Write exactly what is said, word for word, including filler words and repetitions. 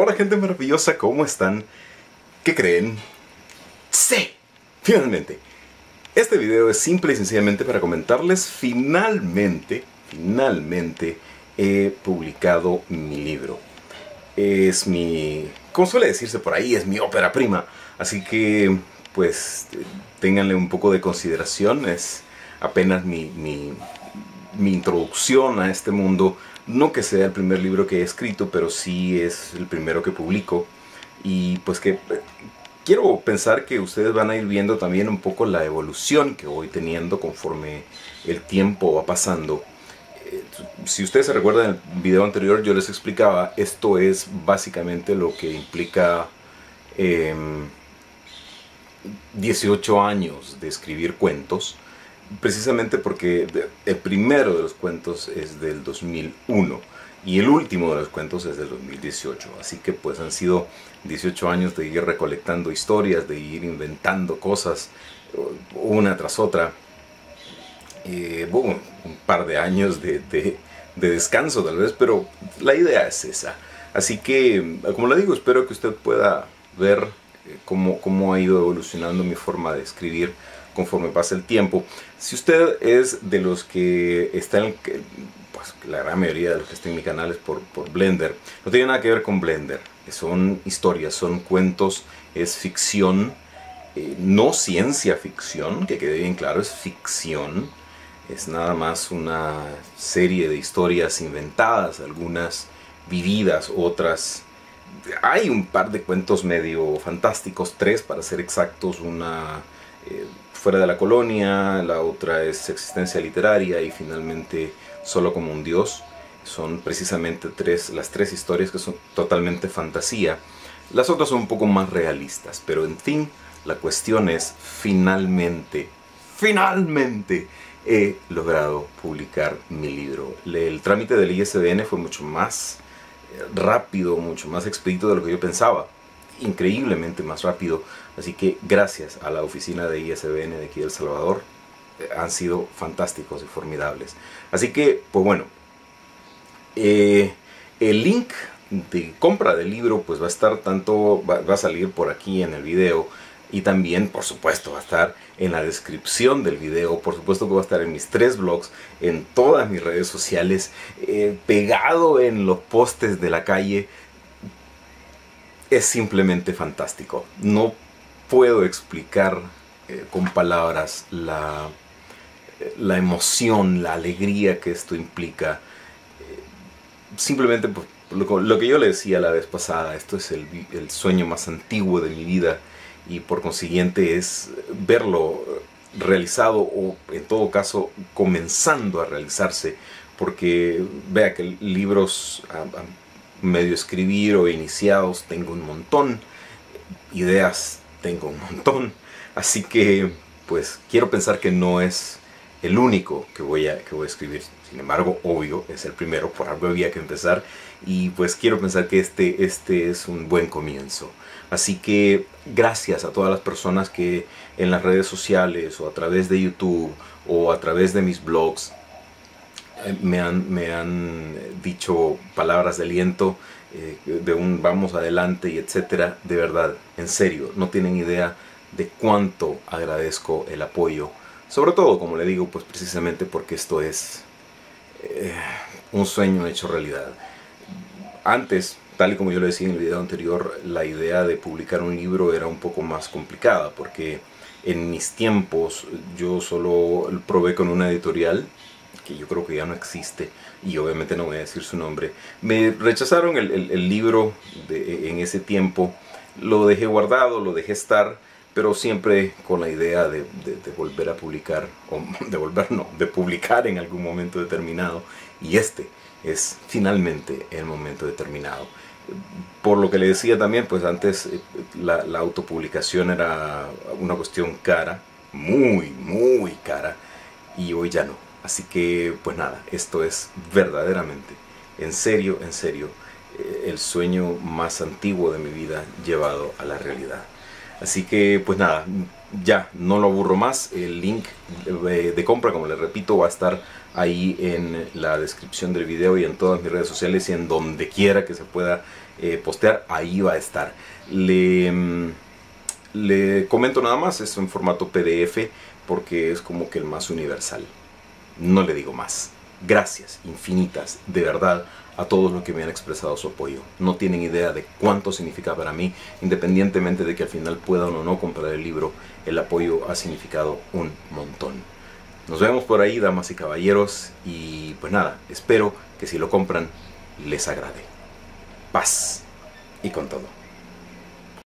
Hola gente maravillosa, ¿cómo están? ¿Qué creen? ¡Sí! Finalmente, este video es simple y sencillamente para comentarles finalmente, finalmente he publicado mi libro. Es mi, como suele decirse por ahí, es mi ópera prima. Así que, pues, ténganle un poco de consideración. Es apenas mi, mi, mi introducción a este mundo. No que sea el primer libro que he escrito, pero sí es el primero que publico. Y pues que quiero pensar que ustedes van a ir viendo también un poco la evolución que voy teniendo conforme el tiempo va pasando. Si ustedes se recuerdan, en el video anterior yo les explicaba, esto es básicamente lo que implica eh, dieciocho años de escribir cuentos. Precisamente porque el primero de los cuentos es del dos mil uno y el último de los cuentos es del dos mil dieciocho. Así que pues han sido dieciocho años de ir recolectando historias, de ir inventando cosas una tras otra. Eh, bueno, un par de años de, de, de descanso tal vez, pero la idea es esa. Así que, como le digo, espero que usted pueda ver cómo, cómo ha ido evolucionando mi forma de escribir conforme pasa el tiempo. Si usted es de los que están, pues la gran mayoría de los que están en mi canal es por, por Blender. No tiene nada que ver con Blender. Son historias, son cuentos, es ficción, eh, no ciencia ficción, que quede bien claro, es ficción. Es nada más una serie de historias inventadas, algunas vividas, otras. Hay un par de cuentos medio fantásticos, tres para ser exactos, una eh, fuera de la colonia, la otra es existencia literaria y finalmente solo como un dios. Son precisamente tres, las tres historias que son totalmente fantasía. Las otras son un poco más realistas, pero en fin, la cuestión es finalmente, finalmente he logrado publicar mi libro. El trámite del I S B N fue mucho más rápido, mucho más expedito de lo que yo pensaba. Increíblemente más rápido, así que gracias a la oficina de I S B N de aquí de El Salvador, han sido fantásticos y formidables. Así que, pues bueno, eh, el link de compra del libro pues va a estar tanto, va, va a salir por aquí en el video y también, por supuesto, va a estar en la descripción del video, por supuesto que va a estar en mis tres blogs, en todas mis redes sociales, eh, pegado en los postes de la calle. Es simplemente fantástico. No puedo explicar eh, con palabras la, la emoción, la alegría que esto implica. Eh, simplemente pues, lo, lo que yo le decía la vez pasada, esto es el, el sueño más antiguo de mi vida y por consiguiente es verlo realizado o en todo caso comenzando a realizarse, porque vea que libros a, a, medio escribir o iniciados tengo un montón, ideas tengo un montón, así que pues quiero pensar que no es el único que voy a, que voy a escribir. Sin embargo, obvio, es el primero, por algo había que empezar y pues quiero pensar que este, este es un buen comienzo. Así que gracias a todas las personas que en las redes sociales o a través de YouTube o a través de mis blogs Me han, me han dicho palabras de aliento, eh, de un vamos adelante y etcétera. De verdad, en serio, no tienen idea de cuánto agradezco el apoyo. Sobre todo, como le digo, pues precisamente porque esto es eh, un sueño hecho realidad. Antes, tal y como yo le decía en el video anterior, la idea de publicar un libro era un poco más complicada porque en mis tiempos yo solo probé con una editorial que yo creo que ya no existe, y obviamente no voy a decir su nombre. Me rechazaron el, el, el libro de, en ese tiempo, lo dejé guardado, lo dejé estar, pero siempre con la idea de, de, de volver a publicar, o de volver no, de publicar en algún momento determinado, y este es finalmente el momento determinado. Por lo que le decía también, pues antes la, la autopublicación era una cuestión cara, muy, muy cara, y hoy ya no. Así que, pues nada, esto es verdaderamente, en serio, en serio, el sueño más antiguo de mi vida llevado a la realidad. Así que pues nada, ya no lo aburro más. El link de, de compra, como les repito, va a estar ahí en la descripción del video y en todas mis redes sociales y en donde quiera que se pueda eh, postear, ahí va a estar. Le, le comento nada más, es en formato P D F porque es como que el más universal. No le digo más. Gracias infinitas, de verdad, a todos los que me han expresado su apoyo. No tienen idea de cuánto significa para mí, independientemente de que al final puedan o no comprar el libro, el apoyo ha significado un montón. Nos vemos por ahí, damas y caballeros, y pues nada, espero que si lo compran les agrade. Paz y con todo.